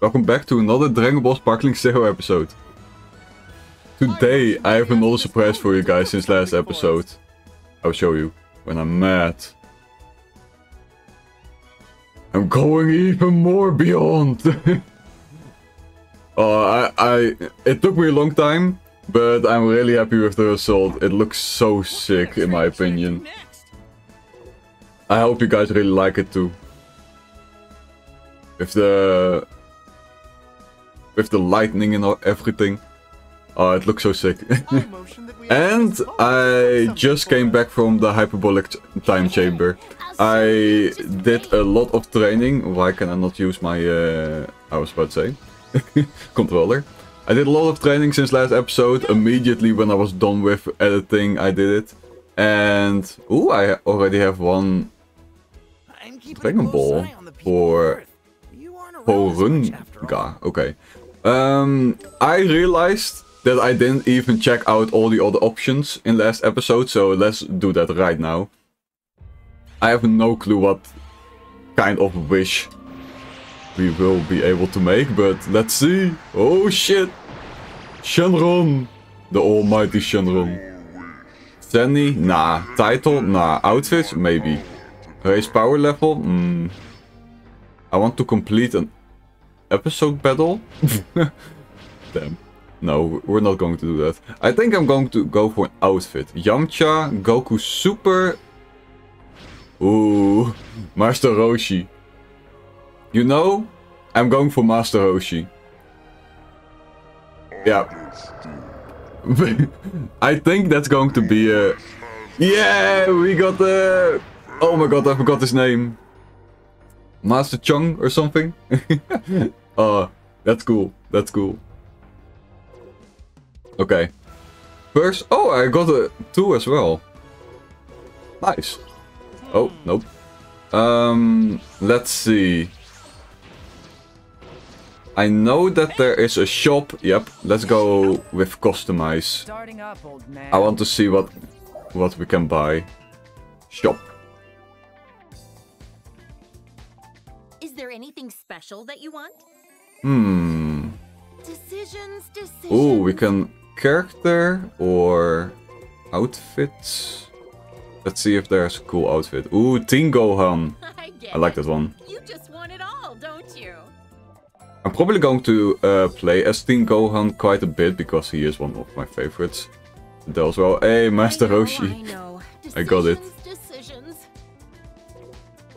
Welcome back to another Dragon Ball Sparkling Zero episode. Today I have another surprise for you guys since last episode. I'll show you when I'm mad. I'm going even more beyond. It took me a long time, but I'm really happy with the result. It looks so sick in my opinion. I hope you guys really like it too. With the lightning and everything. Oh, it looks so sick. And I just came back from the Hyperbolic Time Chamber. I did a lot of training. Why can I not use my... I was about to say. Controller. I did a lot of training since last episode. Immediately when I was done with editing, I did it. And... Ooh, I already have one... Dragon Ball for... Porunga. Okay. I realized that I didn't even check out all the other options in last episode, so let's do that right now. I have no clue what kind of wish we will be able to make, but let's see. Oh shit! Shenron! The almighty Shenron. Sandy? Nah. Title? Nah. Outfits? Maybe. Race power level? I want to complete an episode battle? Damn. No, we're not going to do that. I think I'm going to go for an outfit. Yamcha, Goku Super... Ooh, Master Roshi. You know, I'm going for Master Roshi. Yeah. I think that's going to be a... Yeah, we got the... Oh my god, I forgot his name. Master Chung or something? That's cool. That's cool. Okay. First... Oh, I got a 2 as well. Nice. Oh, nope. Let's see. I know that there is a shop. Yep, let's go with customize. I want to see what we can buy. Shop. Is there anything special that you want? Decisions. Ooh, we can... Character or outfits? Let's see if there's a cool outfit. Ooh, Teen Gohan. I like that one. You just want it all, don't you? I'm probably going to play as Teen Gohan quite a bit because he is one of my favorites. There as well. Hey, Master Roshi. I know. I got it. Decisions.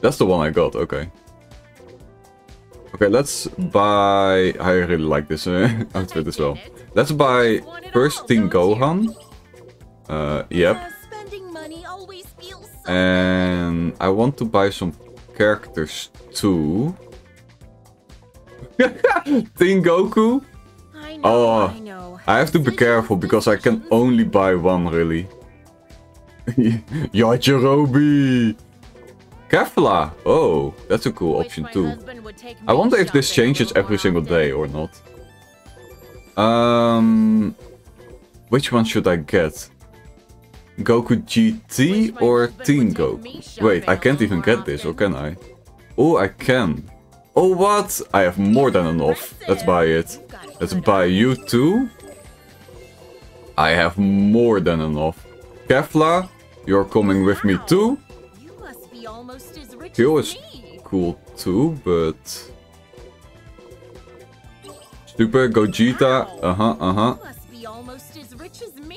That's the one I got. Okay. Okay, let's buy... I really like this outfit as well. Let's buy first Teen Gohan. Yep. And I want to buy some characters too. Teen Goku? Oh, I have to be careful because I can only buy one really. Yajirobe! Kefla! Oh, that's a cool option too. I wonder if this changes every single day or not. Which one should I get? Goku GT or Teen Goku? Wait, I can't even get this, or can I? Oh, I can. Oh, what? I have more than enough. Let's buy it. Let's buy you too. I have more than enough. Kefla, you're coming with me too. Kyo is cool too, but... Super, Gogeta,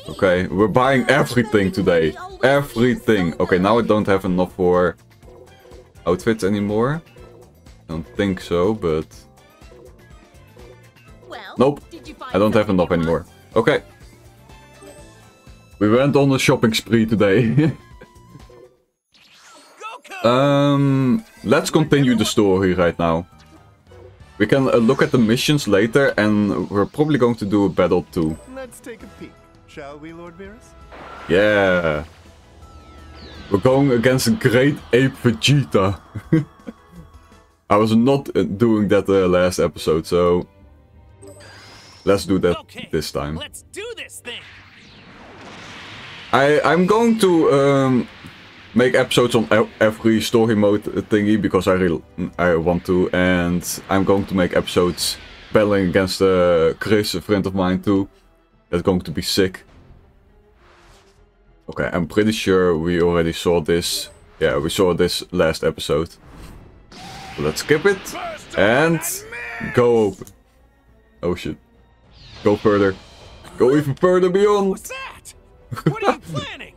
Okay, we're buying everything today. Everything. Okay, now I don't have enough for outfits anymore. I don't think so, but... Nope, I don't have enough anymore. Okay. We went on a shopping spree today. Let's continue the story right now. We can look at the missions later, and we're probably going to do a battle too. Let's take a peek, shall we, Lord Beerus? Yeah. We're going against a great ape Vegeta. I was not doing that last episode, so... Let's do that this time. Let's do this thing. I'm going to make episodes on every story mode thingy, because I want to, and I'm going to make episodes battling against Chris, a friend of mine too. That's going to be sick. Okay, I'm pretty sure we already saw this. Yeah, we saw this last episode. So let's skip it and go open. Oh shit. Go further. Go even further beyond. What's that? What are you planning?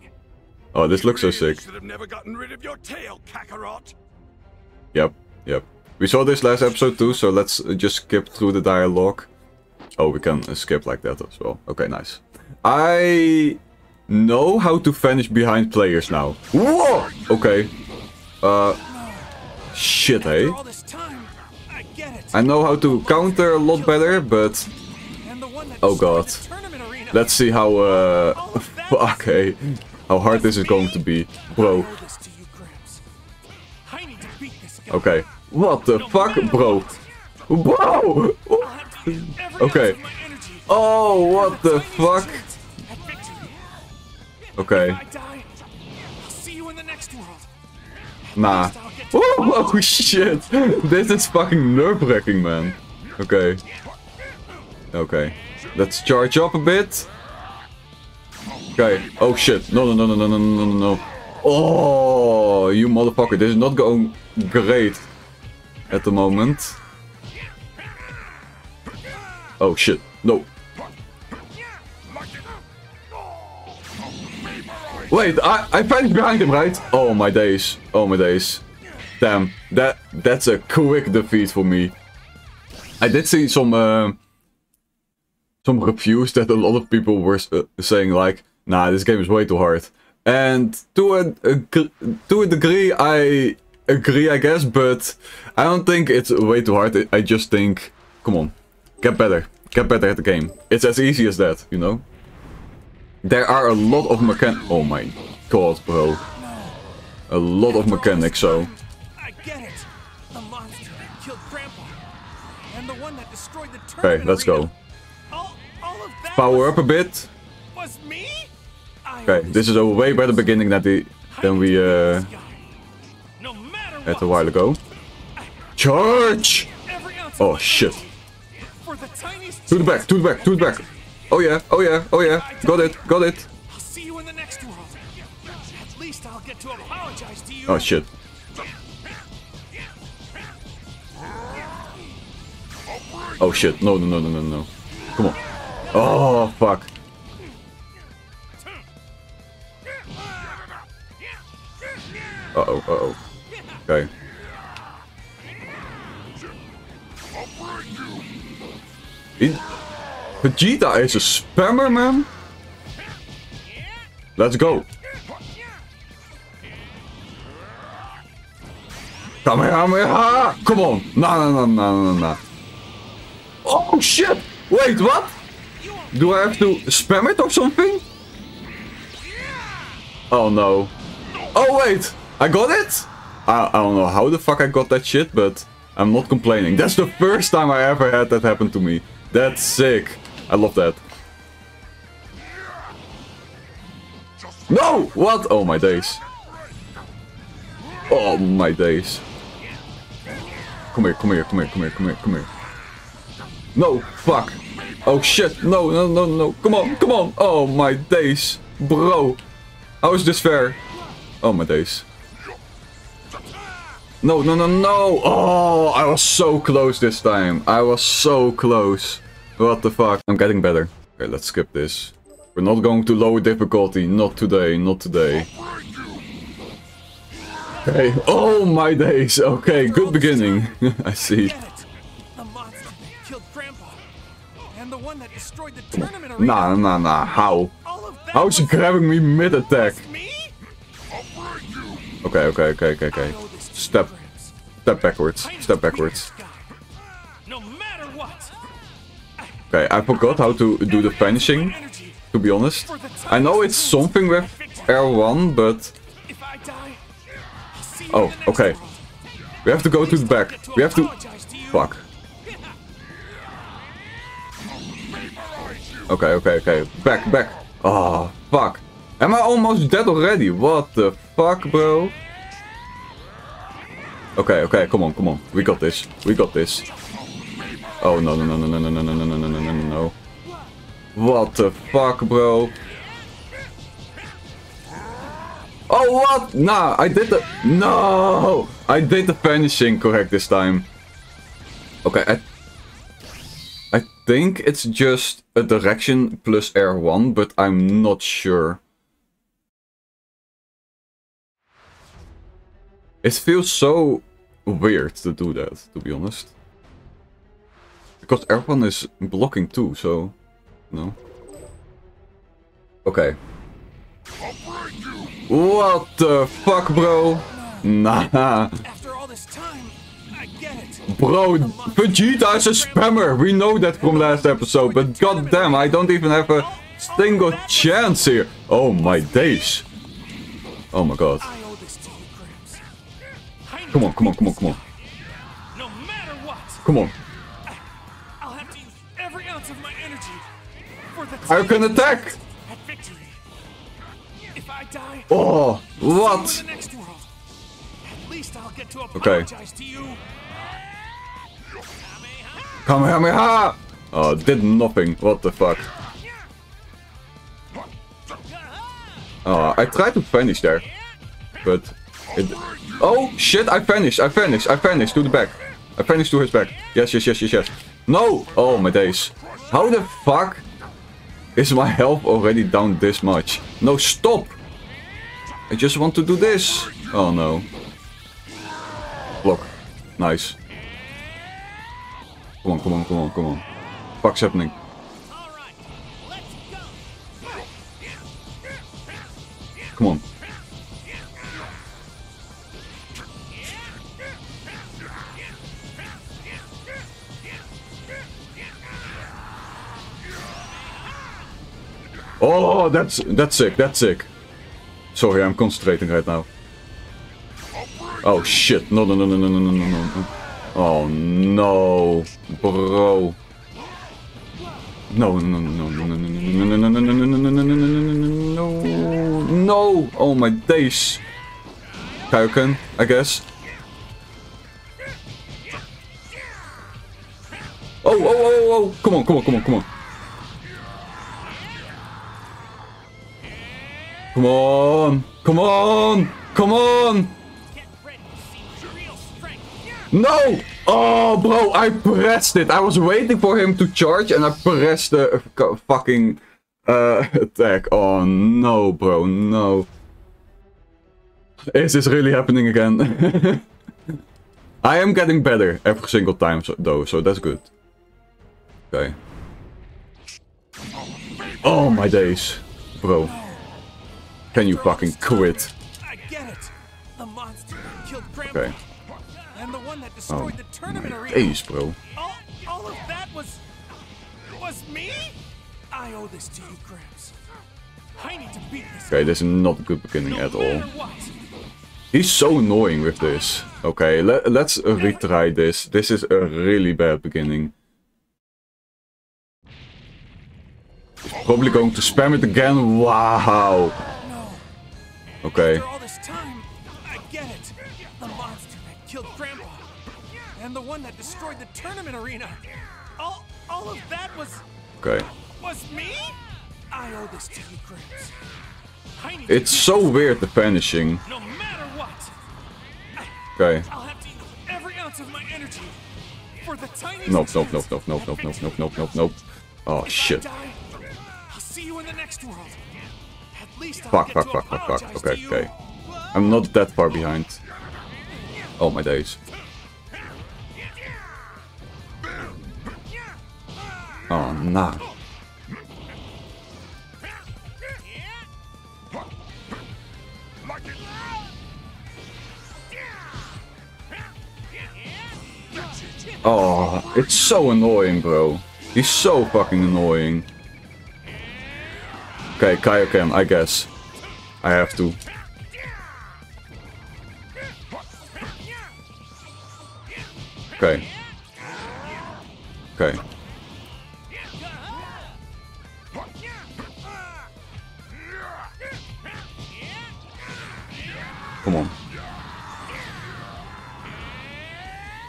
Oh, this looks so sick. You should have never gotten rid of your tail, Kakarot. Yep, yep. We saw this last episode too, so let's just skip through the dialogue. Oh, we can skip like that as well. Okay, nice. I know how to vanish behind players now. Whoa! Okay. Shit, hey. I know how to counter a lot better, but... Oh god. Let's see how... Okay. How hard this is going to be. Bro. Okay. What the fuck, bro? Bro! Okay. Oh, what the fuck? Okay. Nah. Oh shit! This is fucking nerve-wracking, man. Okay. Okay. Let's charge up a bit. Okay. Oh shit. No, no, no, no, no, no, no, no. Oh, you motherfucker. This is not going great at the moment. Oh shit. No. Wait, I vanished behind him, right? Oh my days. Oh my days. Damn. That's a quick defeat for me. I did see some reviews that a lot of people were saying like, nah, this game is way too hard. And to a degree, I agree, I guess, but I don't think it's way too hard. I just think, come on, get better. Get better at the game. It's as easy as that, you know? There are a lot of mechanics. Oh my god, bro. A lot of mechanics, so. I get it. The monster that killed Grandpa. And the one that destroyed the tournament. Okay, let's go. All of that power up a bit. Was me? Okay, this is a way better beginning than we no matter what, had a while ago. Charge! Oh shit. To the back, to the back, to the back. Oh yeah, oh yeah, oh yeah. Got it, got it. I'll see you in the next world. At least I'll get to apologize to you. Oh shit. Oh shit. No, no, no, no, no, no. Come on. Oh fuck. Uh-oh, uh-oh. Okay. Vegeta is a spammer, man. Let's go. Kamehameha! Come on. Nah, nah, nah, nah, nah, nah. Oh, shit. Wait, what? Do I have to spam it or something? Oh, no. Oh, wait. I got it? I don't know how the fuck I got that shit, but I'm not complaining. That's the first time I ever had that happen to me. That's sick. I love that. No! What? Oh my days. Oh my days. Come here, come here, come here, come here, come here, come here. No, fuck. Oh shit, no, no, no, no. Come on, come on. Oh my days. Bro. How is this fair? Oh my days. No, no, no, no. Oh, I was so close this time. I was so close. What the fuck? I'm getting better. Okay, let's skip this. We're not going to lower difficulty. Not today, not today. Okay. Oh my days. Okay, good beginning. I see. Nah, nah, nah. How? How is he grabbing me mid-attack? Okay, okay, okay, okay, okay. Step backwards. Step backwards. Okay, I forgot how to do the vanishing, to be honest. I know it's something with R1, but... Oh, okay. We have to go to the back. We have to... Fuck. Okay, okay, okay. Back, back. Ah, fuck. Am I almost dead already? What the fuck, bro? Okay, okay, come on, come on. We got this. We got this. Oh, no, no, no, no, no, no, no, no, no, no, no, no. What the fuck, bro? Oh, what? Nah, I did the... No! I did the vanishing correct this time. Okay, I think it's just a direction plus R1, but I'm not sure. It feels so weird to do that, to be honest. Because R1 is blocking too, so... No. Okay. What the fuck, bro? Nah. After all this time, I get it. Bro, Vegeta is a spammer. We know that from last episode, but goddamn, I don't even have a single chance here. Oh my days. Oh my god. Come on, come on, come on, come on. No matter what. Come on. I'll have to use every ounce of my energy. I can attack! If I die, oh, what? At least I'll get to apologize to you. Kamehameha! Oh, did nothing. What the fuck? Oh, I tried to vanish there. But... It... Oh, shit, I vanished, I vanished, I vanished to the back. I vanished to his back. Yes, yes, yes, yes, yes. No! Oh, my days. How the fuck... Is my health already down this much? No, stop! I just want to do this. Oh no. Block. Nice. Come on, come on, come on, come on. Fuck's happening. Come on. Oh, that's sick, that's sick. Sorry, I'm concentrating right now. Oh shit, no, no, no, no, no, no, no, no. Oh no, bro. No, no, no, no, no, no, no, no, no, no, no, no, no, no, no. Oh my days. Kaioken, I guess. Oh, oh, oh, oh, come on, come on, come on, come on. Come on! Come on! Come on! No! Oh, bro, I pressed it. I was waiting for him to charge and I pressed the fucking attack. Oh, no, bro, no. Is this really happening again? I am getting better every single time, though, so that's good. Okay. Oh, my days, bro. Can you fucking quit? I get it. The monster that killed Grandpa. Okay. And the one that destroyed the tournament arena. Ace, bro. All of that was me? I owe this to you, Gramps. I need to beat this. Okay, this is not a good beginning at all. He's so annoying with this. Okay, let's retry this. This is a really bad beginning. He's probably going to spam it again. Wow. Okay. After all this time, I get it. The monster that killed Grandpa and the one that destroyed the tournament arena. All of that was me? I owe this to you, Gramps. It's so weird, the vanishing. No matter what. Okay. I'll have to use every ounce of my energy for the tiniest. Nope, nope, nope, nope, nope, nope, nope, nope, nope, nope, nope. Oh shit. I'll see you in the next world. Fuck, fuck, fuck, fuck, fuck. Okay, okay. I'm not that far behind. Oh my days. Oh, nah. Oh, it's so annoying, bro. He's so fucking annoying. Okay, Kaioken, I guess. I have to. Okay. Okay. Come on.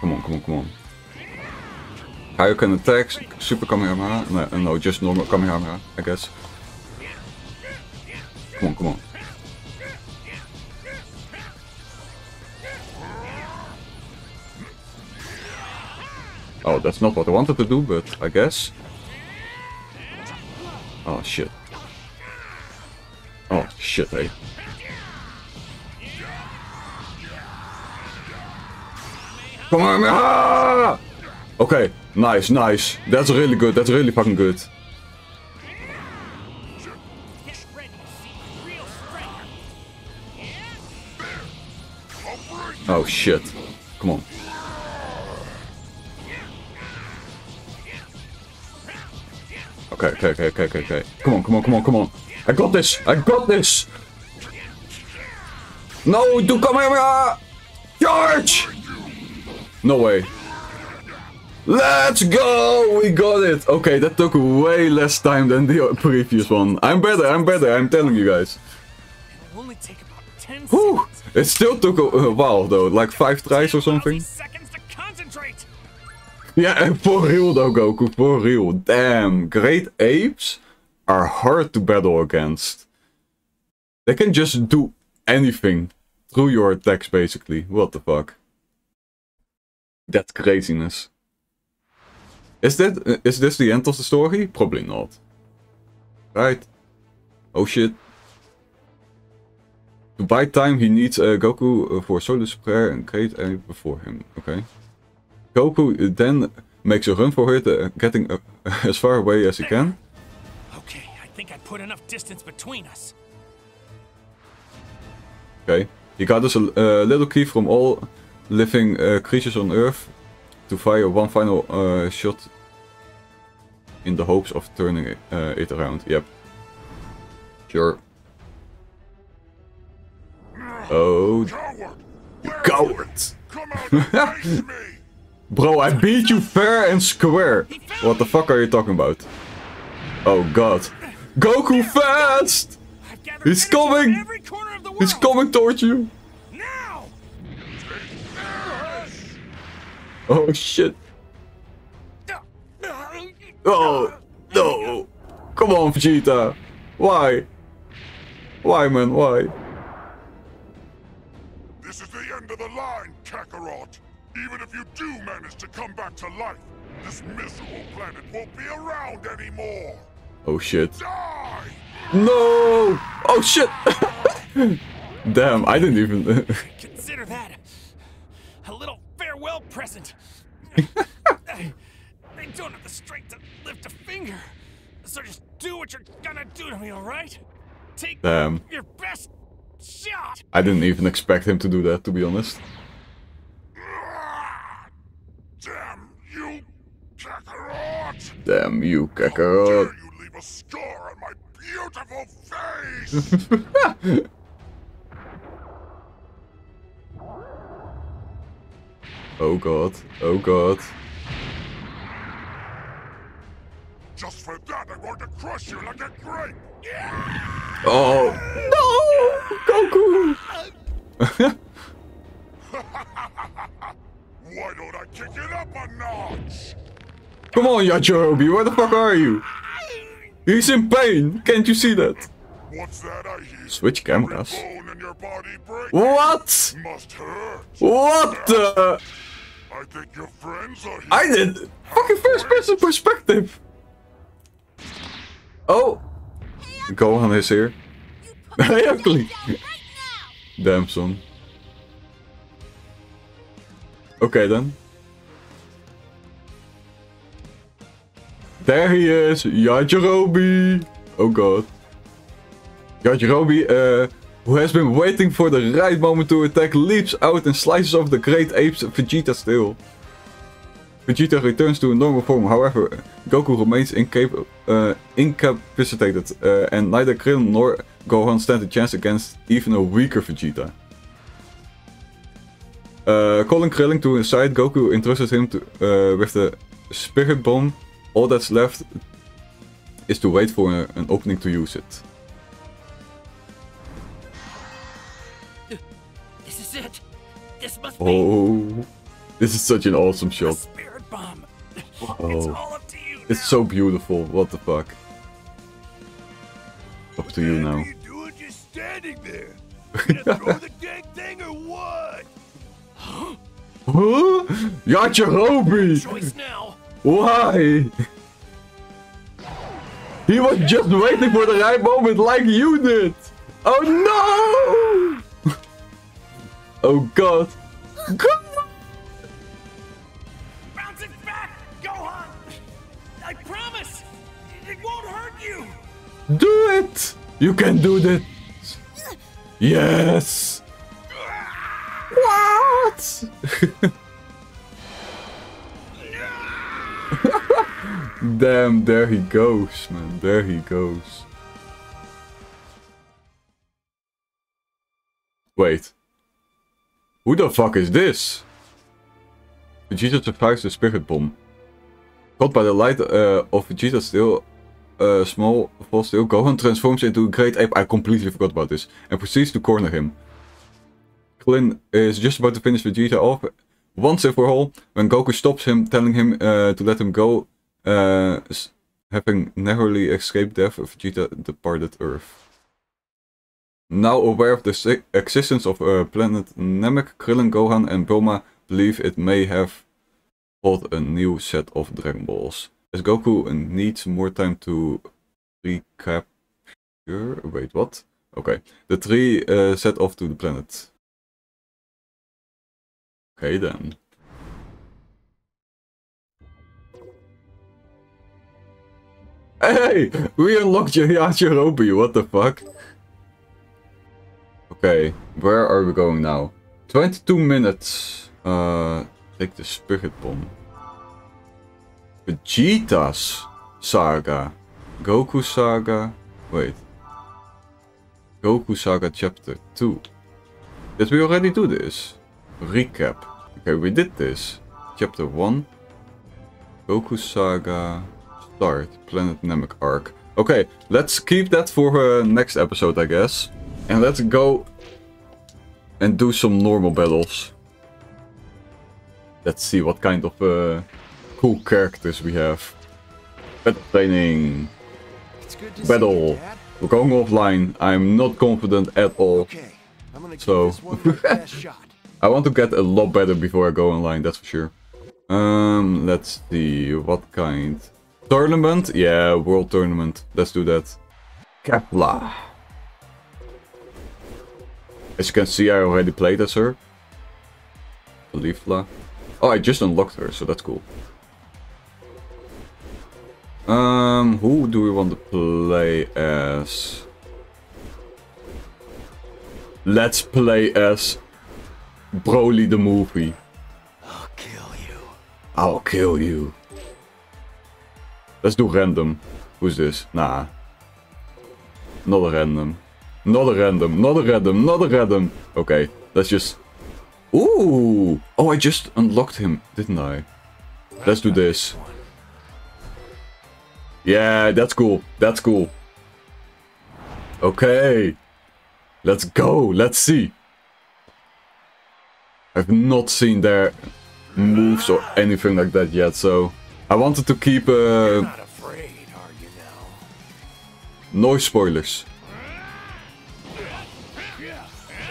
Come on, come on, come on. Kaioken attacks, Super Kamehameha. No, just normal Kamehameha, I guess. Come on, come on. Oh, that's not what I wanted to do, but I guess. Oh, shit. Oh, shit, hey. Come on, ah! Okay, nice, nice. That's really good. That's really fucking good. Oh, shit. Come on. Okay, okay, okay, okay, okay, okay. Come on, come on, come on, come on. I got this! I got this! No, do come here! Charge! No way. Let's go! We got it! Okay, that took way less time than the previous one. I'm better, I'm telling you guys. Whew! It still took a while though, like 5 tries or something. Yeah, and for real though, Goku, for real. Damn, great apes are hard to battle against. They can just do anything through your attacks, basically. What the fuck? That craziness. Is this the end of the story? Probably not. Right. Oh shit. To buy time, he needs Goku for Solus Prayer and great ape before him. Okay. Goku then makes a run for it, getting as far away as he can. Okay, I think I put enough distance between us. Okay, he got us a little key from all living creatures on Earth to fire one final shot in the hopes of turning it around. Yep. Sure. Oh, coward! Come out and face me! Bro, I beat you fair and square. What the fuck are you talking about? Oh god. Goku fast! He's coming! He's coming towards you! Oh shit. Oh no! Come on, Vegeta! Why? Why, man, why? This is the end of the line, Kakarot! Even if you do manage to come back to life, this miserable planet won't be around anymore. Oh shit. Die! No! Oh shit! Damn, I didn't even... Consider that a little farewell present. They don't have the strength to lift a finger. So just do what you're gonna do to me, alright? Take your best shot. I didn't even expect him to do that, to be honest. Damn you, Kakarot! Damn you, Kakarot! How dare you leave a scar on my beautiful face! Oh god, oh god. Just for that, I'm going to crush you like a grape! Yeah! Oh no! Goku! Why don't I kick it up a notch? Come on, Yajirobe, where the fuck are you? He's in pain, can't you see that? What's that I hear? Switch cameras. What? Must hurt. What the? I think your friends are here. I did. Fucking first person perspective. Oh. Hey, Gohan is here. Hey, ugly. Right now. Damn, son. Okay then. There he is, Yajirobe! Oh god. Yajirobe, who has been waiting for the right moment to attack, leaps out and slices off the great ape's Vegeta's tail. Vegeta returns to a normal form, however, Goku remains incapacitated, and neither Krillin nor Gohan stand a chance against even a weaker Vegeta. Calling Krillin to his side, Goku entrusted him to, with the Spirit Bomb. All that's left is to wait for an opening to use it. This must be. This is such an awesome shot. Spirit bomb. It's all up to you now. It's so beautiful. What the fuck? Up to you now. What are you doing just standing there? Gonna throw the dang thing or what? Huh? Yajirobe! Choice now. Why? He was just waiting for the right moment like you did! Oh no! Oh god. Bounce it back, Gohan! I promise! It won't hurt you! Do it! You can do that! Yes! What? Damn, there he goes, man. There he goes. Wait. Who the fuck is this? Vegeta survives the spirit bomb. Caught by the light of Vegeta still small, falls still, Gohan transforms into a great ape. I completely forgot about this. And proceeds to corner him. Krillin is just about to finish Vegeta off once and for all when Goku stops him, telling him to let him go. Having narrowly escaped death, Vegeta departed Earth. Now aware of the existence of planet Namek, Krillin, Gohan and Bulma believe it may have fought a new set of Dragon Balls. As Goku needs more time to recapture... Wait, what? Okay. The three set off to the planet. Okay then. Hey! We unlocked Yajirobe, what the fuck? Okay, where are we going now? 22 minutes. Take the spirit bomb. Vegeta's saga. Goku saga. Wait. Goku saga chapter 2. Did we already do this? Recap. Okay, we did this. Chapter 1. Goku saga. Start Planet Namek arc. Okay, let's keep that for next episode, I guess. And let's go and do some normal battles. Let's see what kind of cool characters we have. Battle training. Battle. We're going offline. I'm not confident at all. Okay, I'm gonna so shot. I want to get a lot better before I go online, that's for sure. Let's see what kind. Tournament? Yeah, world tournament. Let's do that. Kefla. As you can see, I already played as her. Leafla. Oh, I just unlocked her, so that's cool. Who do we want to play as? Let's play as Broly the movie. I'll kill you. I'll kill you. Let's do random. Who's this? Nah. Not a random. Not a random. Not a random. Not a random. Okay. Let's just... Ooh! Oh, I just unlocked him, didn't I? Let's do this. Yeah, that's cool. That's cool. Okay. Let's go. Let's see. I've not seen their moves or anything like that yet, so... I wanted to keep not afraid, are you now? No spoilers.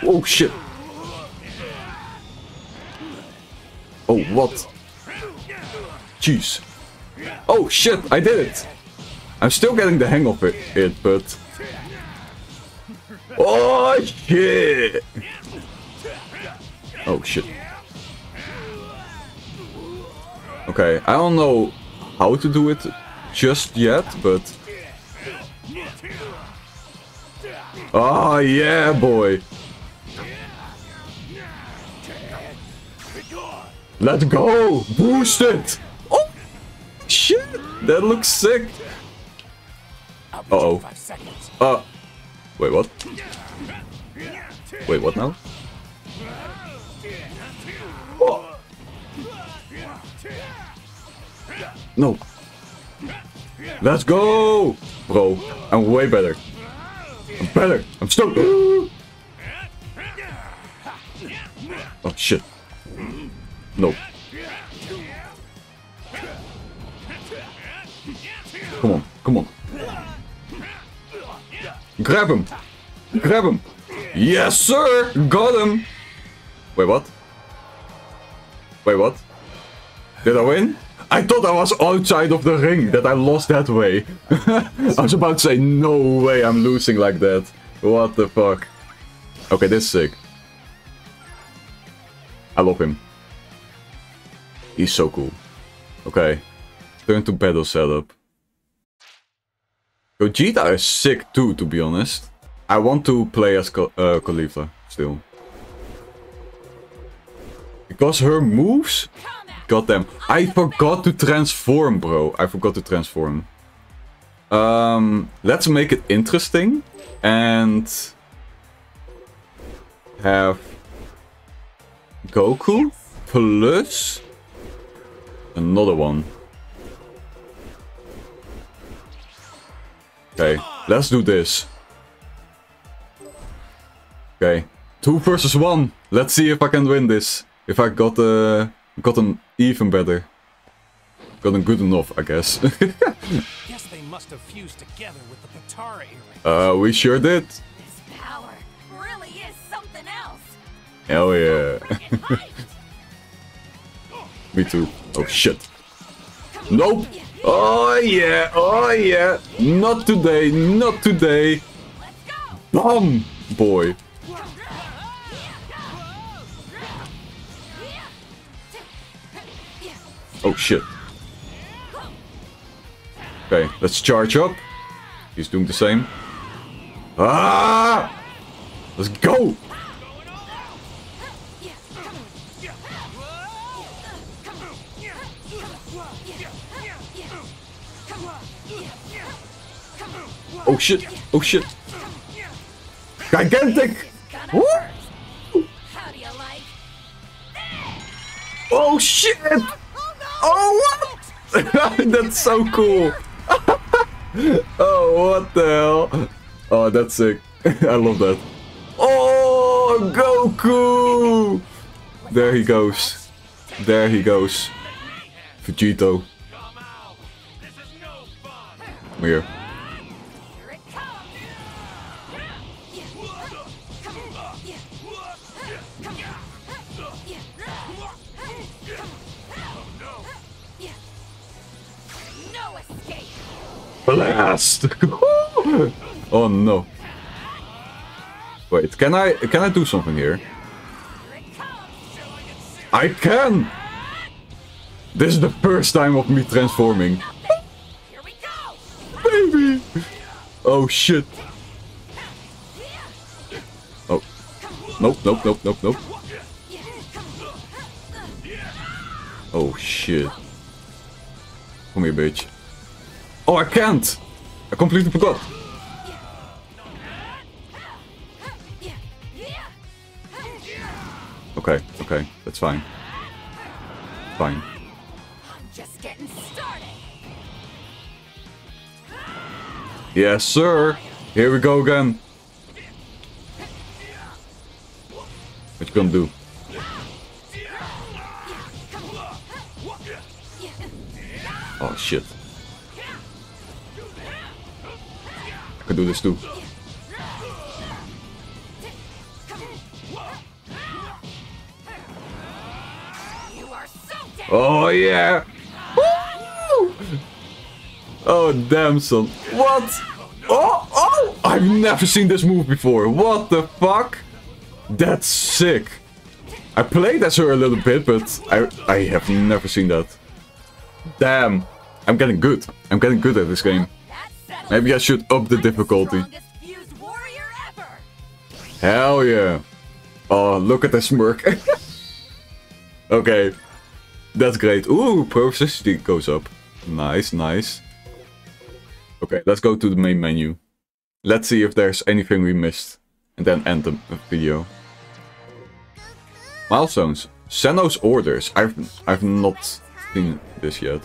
Oh shit. Oh what? Jeez. Oh shit, I did it. I'm still getting the hang of it but... Oh shit. Oh shit. Okay, I don't know how to do it just yet, but... Oh, yeah, boy! Let's go! Boost it! Oh! Shit! That looks sick! Uh-oh. Wait, what? Wait, what now? No. Let's go! Bro, I'm way better. I'm better. I'm still... Oh, shit. Nope. Come on, come on. Grab him! Grab him! Yes, sir! Got him! Wait, what? Wait, what? Did I win? I thought I was outside of the ring, that I lost that way. I was about to say, no way I'm losing like that. What the fuck? Okay, this is sick. I love him. He's so cool. Okay. Turn to battle setup. Gogeta is sick too, to be honest. I want to play as Khalifa still. Because her moves? Goddamn. I forgot to transform, bro. I forgot to transform. Let's make it interesting. And... have... Goku plus... another one. Okay, let's do this. Okay, 2 versus 1. Let's see if I can win this. If I got an even better, gotten good enough, I guess. Guess they must have fused together with the Pitara era. We sure did. This power really is something else. Hell yeah. Me too. Oh shit. Nope. Oh yeah, oh yeah. Not today, not today. Bomb, boy. Oh shit. Okay, let's charge up. He's doing the same. Ah! Let's go! Oh shit! Oh shit! Gigantic! Woo! Oh shit! Oh what? That's so cool! Oh what the hell? Oh that's sick! I love that! Oh Goku! There he goes! There he goes! Vegito! Come here! Blast! Oh no! Wait, can I do something here? I can! This is the first time of me transforming. Baby! Oh shit! Oh nope nope nope nope nope! Oh shit! Come here, bitch! Oh, I can't! I completely forgot. Okay, okay, that's fine. Fine. Just getting started. Yes, sir! Here we go again. What you gonna do? Oh, shit. I can do this too. Oh yeah! Woo! Oh damn son! What? Oh oh! I've never seen this move before. What the fuck? That's sick. I played as her a little bit, but I have never seen that. Damn! I'm getting good. I'm getting good at this game. Maybe I should up the difficulty. Hell yeah. Oh, look at the smirk. Okay. That's great. Ooh, processity goes up. Nice, nice. Okay, let's go to the main menu. Let's see if there's anything we missed. And then end the video. Milestones. Senno's orders. I've not seen this yet.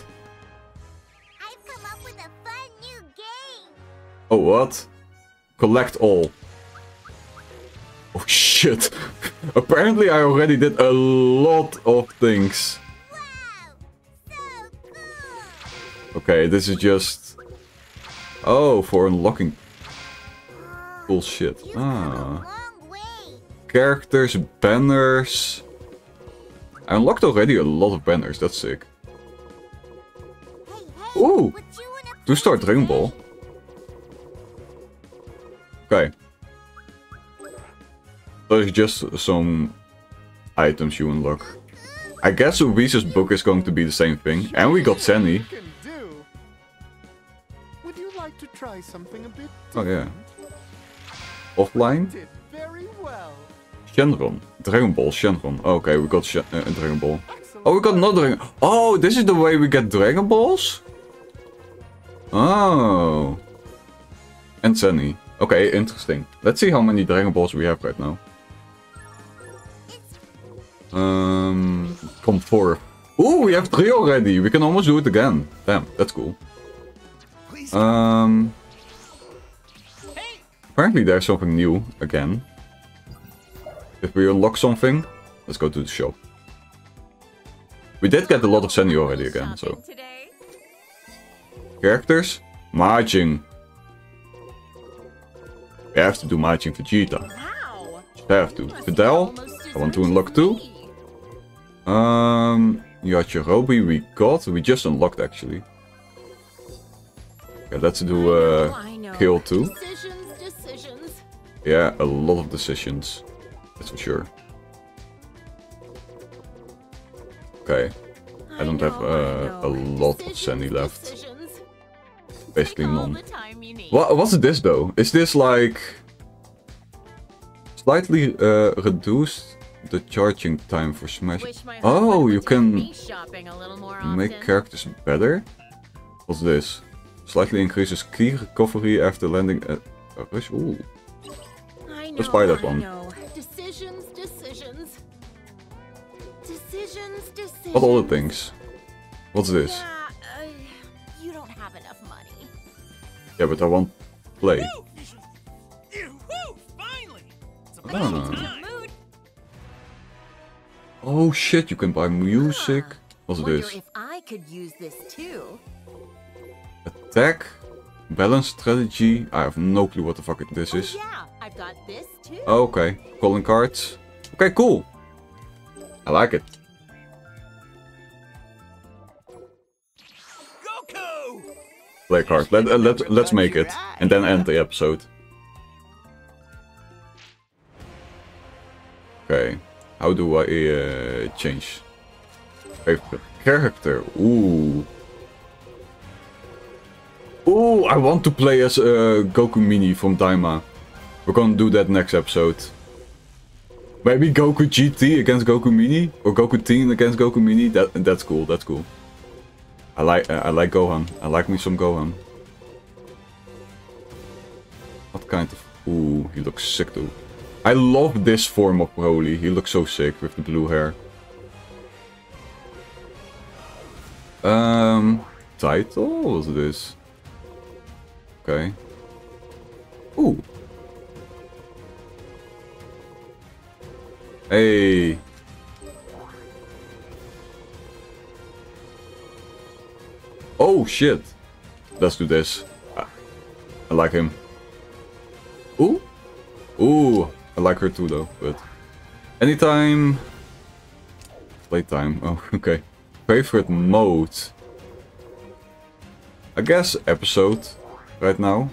Oh, what? Collect all. Oh shit. Apparently I already did a lot of things. Wow, so cool. Okay, this is just... Oh, for unlocking... Cool shit. Ah. Characters, banners... I unlocked already a lot of banners, that's sick. Ooh! 2-star Dragon Ball. Okay. There's just some items you unlock. I guess Ubisa's book is going to be the same thing. And we got Sandy. Would you like to try something a bit different? Oh yeah. Offline? Shenron. Dragon Ball, Shenron. Okay, we got Dragon Ball. Oh, we got no Dragon... Oh, this is the way we get Dragon Balls? Oh. And Sunny. Okay, interesting. Let's see how many Dragon Balls we have right now. Come forth. Ooh, we have 3 already. We can almost do it again. Damn, that's cool. Apparently there's something new again. If we unlock something, let's go to the shop. We did get a lot of Sandy already again, so... Characters? Marching. We have to do marching Vegeta. I have to. Fidel? I want to unlock 2. Yajirobe we got. We just unlocked, actually. Okay, let's do kill 2. Yeah, a lot of decisions. That's for sure. Okay. I don't have a lot of Sandy left. Basically none. What's this though? Is this like... Slightly reduced the charging time for Smash? Oh, you can make characters better? What's this? Slightly increases key recovery after landing at a rush. Ooh. Let's buy that one. What other things? What's this? Yeah, you don't have enough money. Yeah, but I want play. Ah. Oh shit, you can buy music. What's this? Attack, balance strategy. I have no clue what the fuck this is. Okay, calling cards. Okay, cool. I like it. Play card. Let's make it and then end the episode. Okay, how do I change character? Ooh, ooh! I want to play as Goku Mini from Daima. We're gonna do that next episode. Maybe Goku GT against Goku Mini or Goku Teen against Goku Mini. That's cool. That's cool. I like Gohan. I like me some Gohan. What kind of... Ooh, he looks sick too. I love this form of Broly. He looks so sick with the blue hair. Title? What's this? Okay. Ooh. Hey. Oh shit! Let's do this. I like him. Ooh, ooh! I like her too, though. But anytime, playtime. Oh, okay. Favorite mode. I guess episode right now.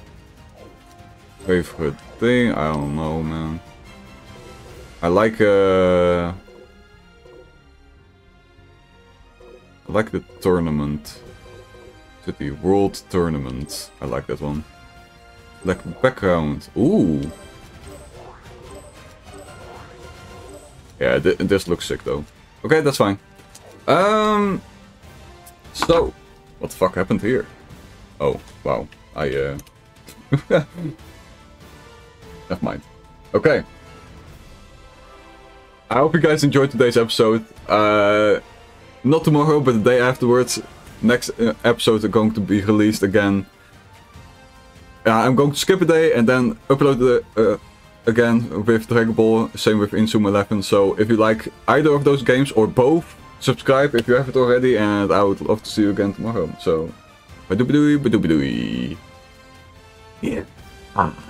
Favorite thing. I don't know, man. I like the tournament. City World Tournament. I like that one. Like background. Ooh. Yeah, this looks sick though. Okay, that's fine. So, what the fuck happened here? Oh, wow. Never mind. Okay. I hope you guys enjoyed today's episode. Not tomorrow, but the day afterwards. Next episodes are going to be released again. I'm going to skip a day and then upload the again with Dragon Ball, same with Inazuma 11. So if you like either of those games or both, subscribe if you haven't already, and I would love to see you again tomorrow. So, ba doobie doobie, ba doobie doobie. Yeah.